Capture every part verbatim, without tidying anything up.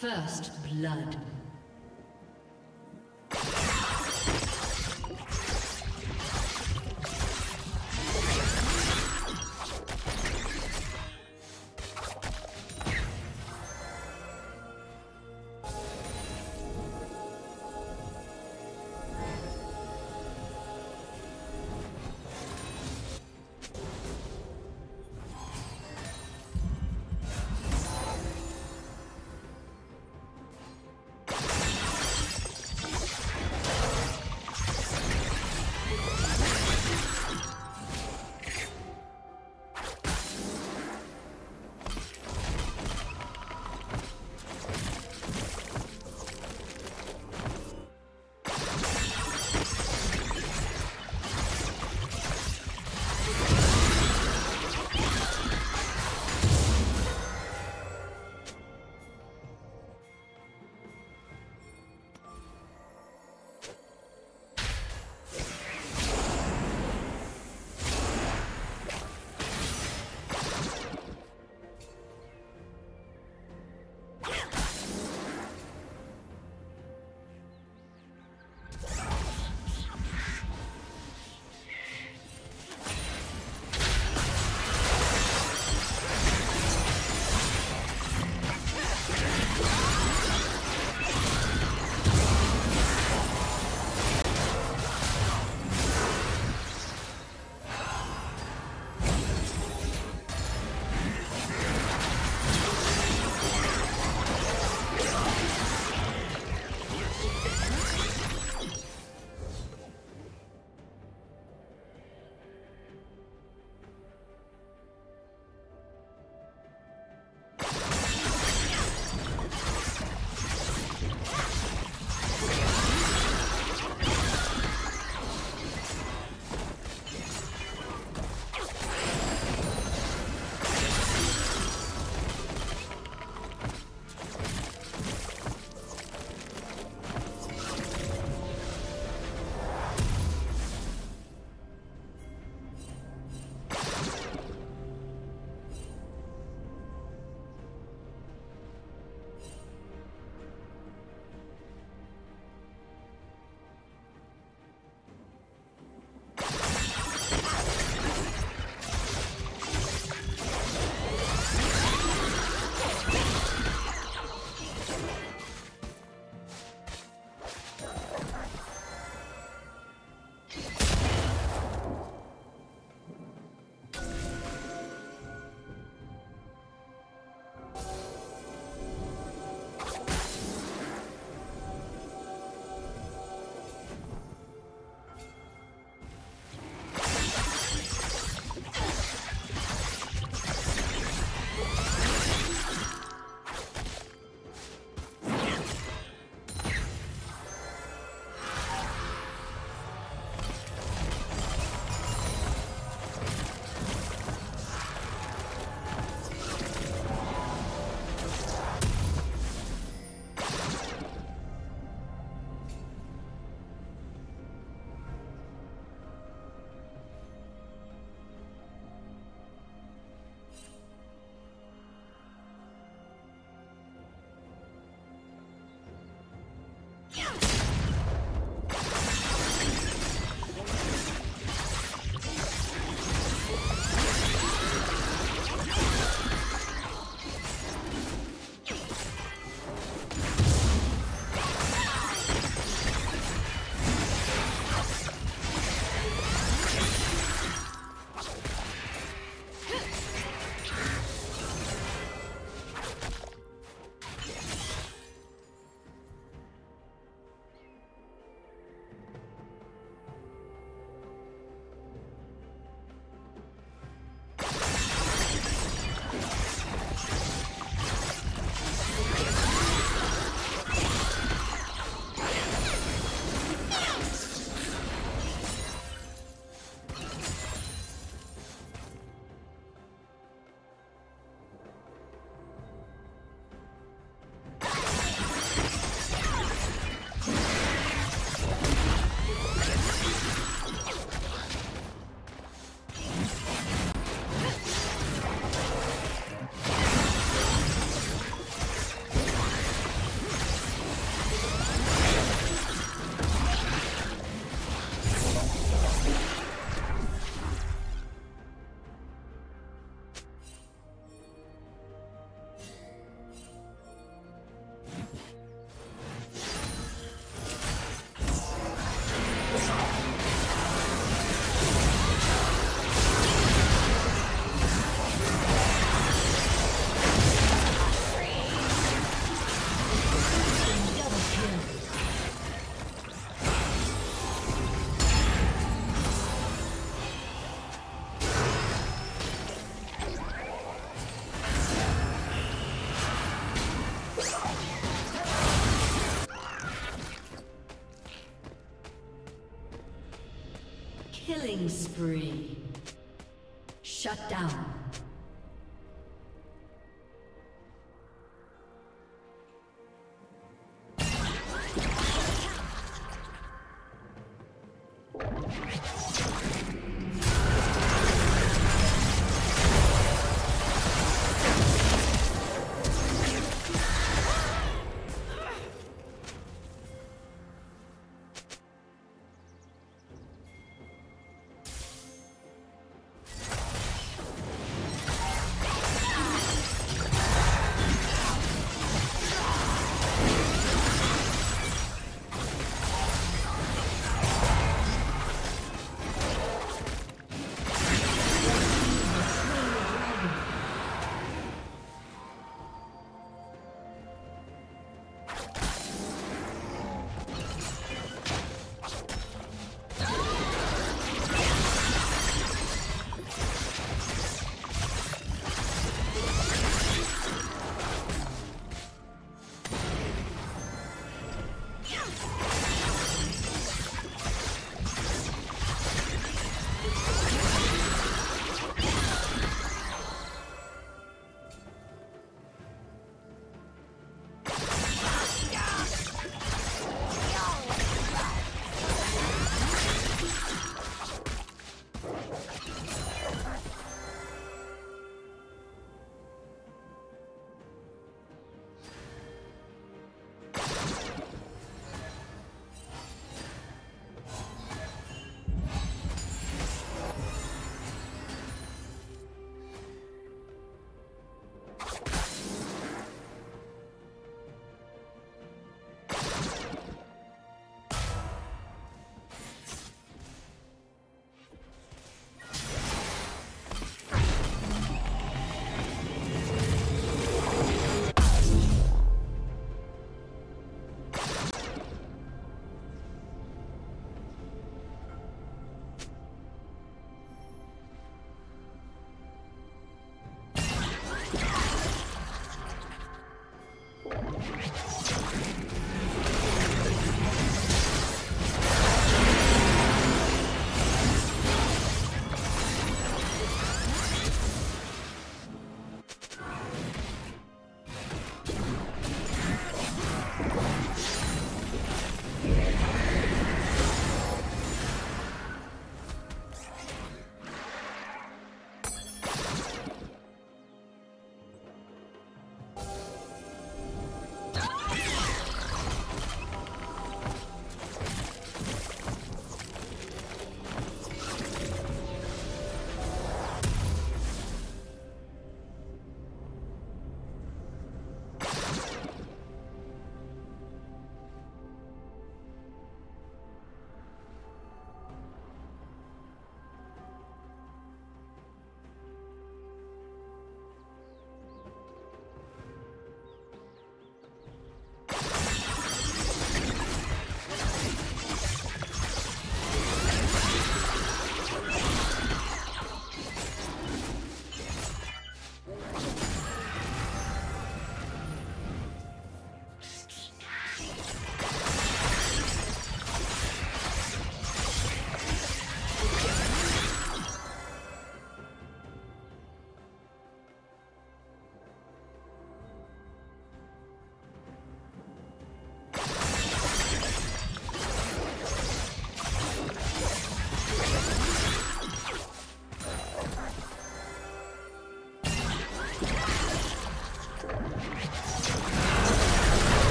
First blood. Killing spree. Shut down.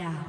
down.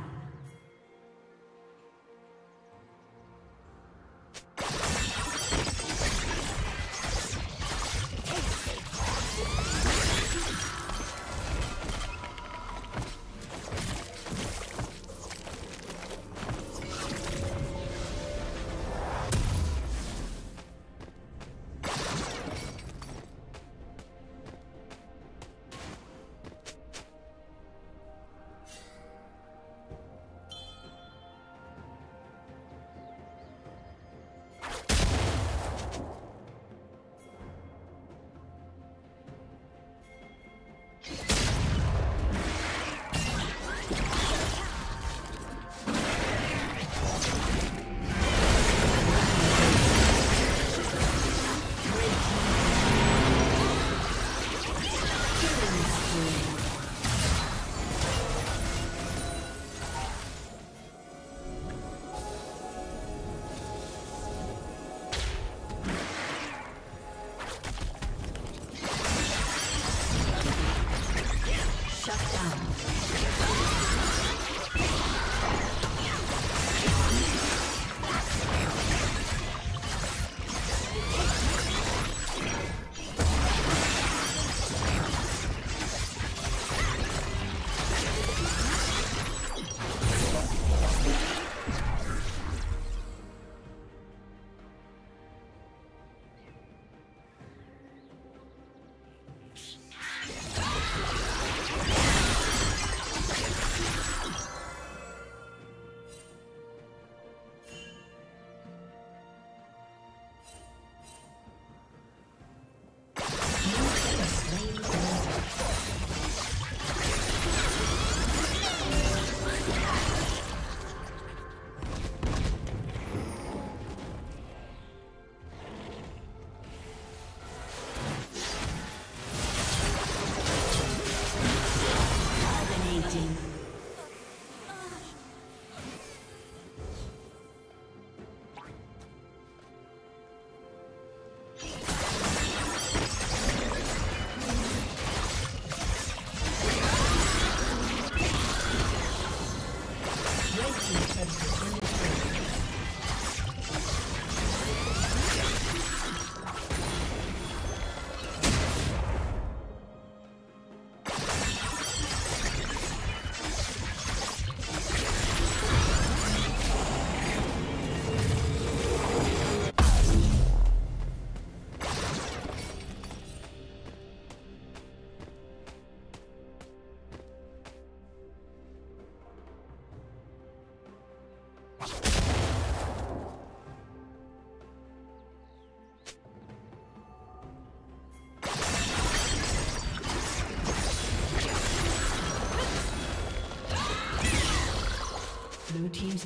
Blue team's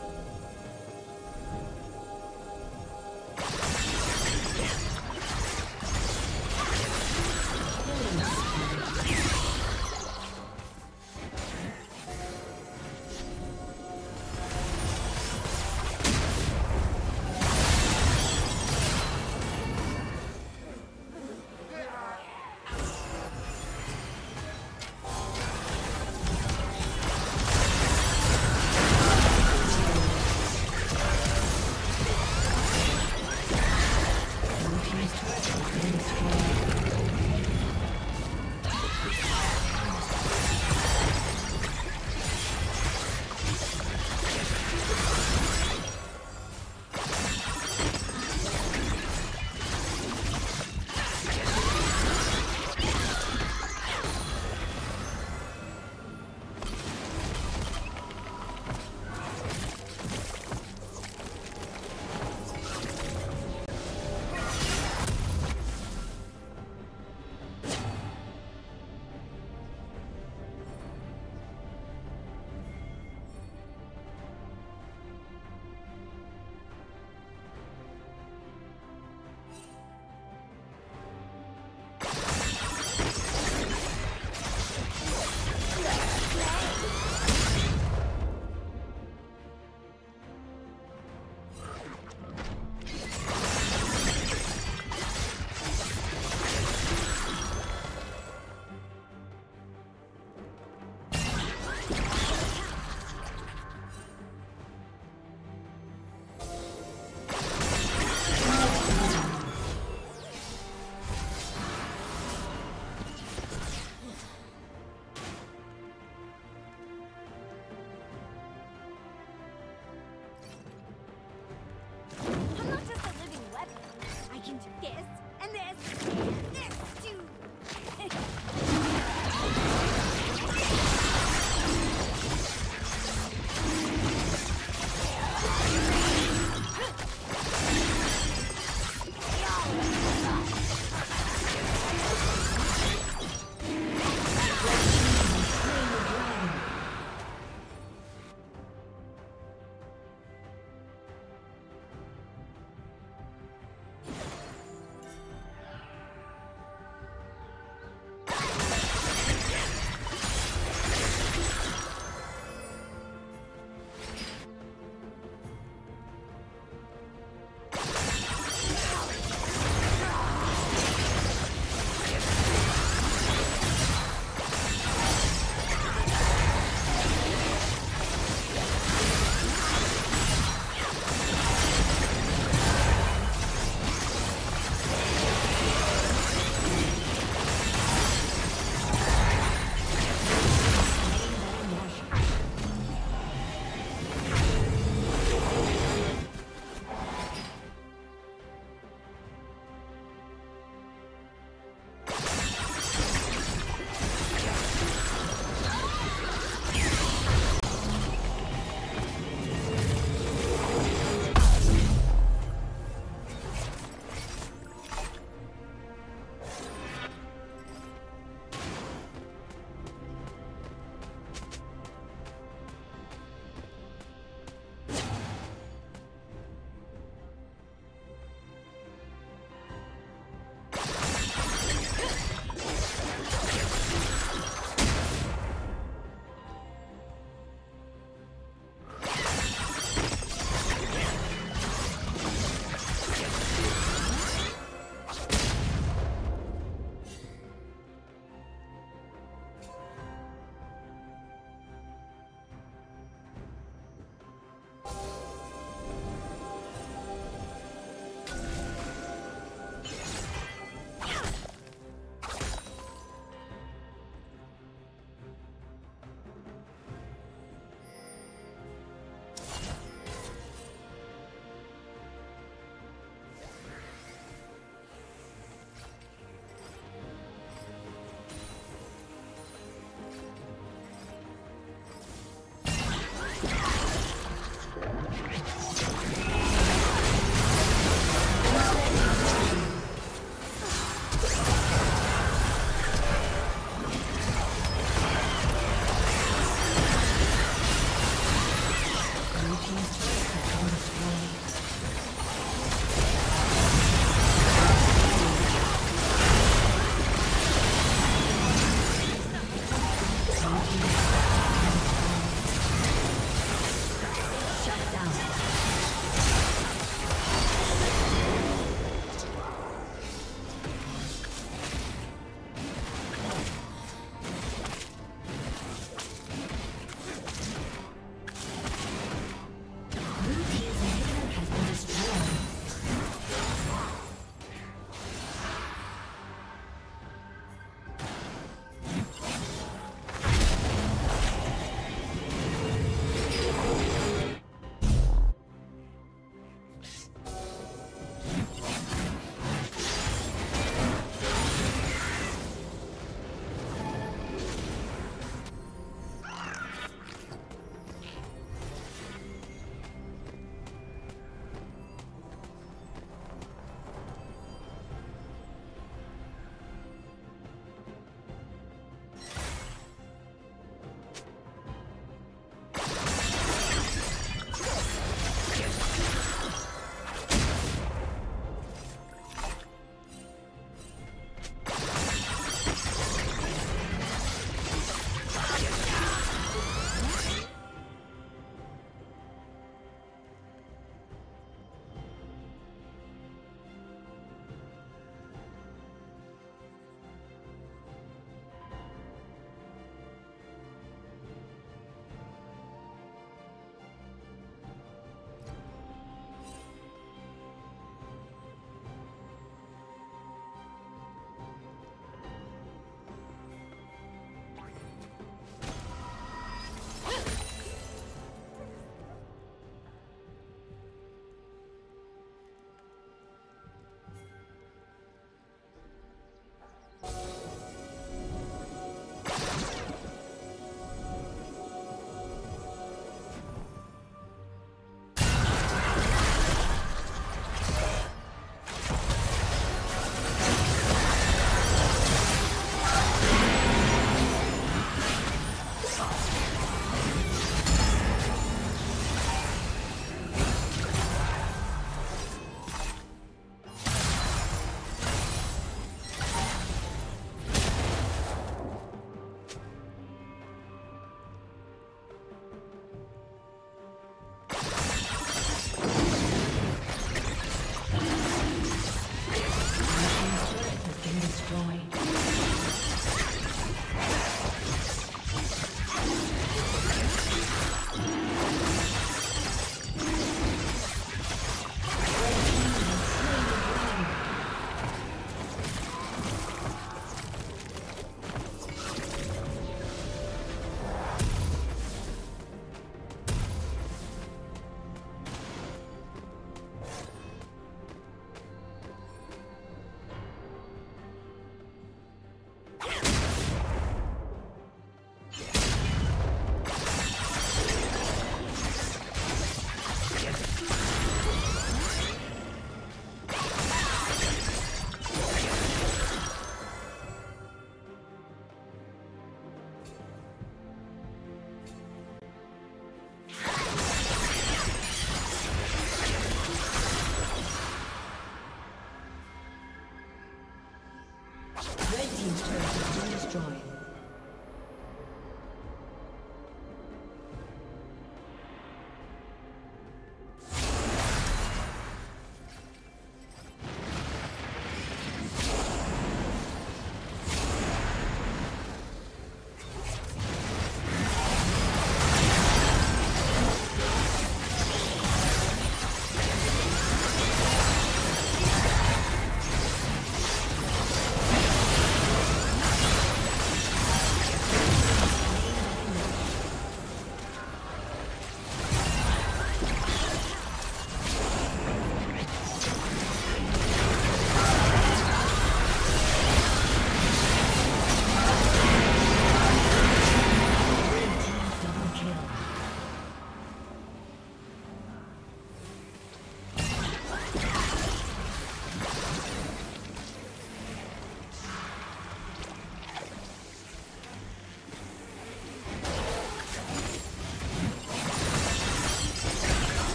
team's turret has been destroyed.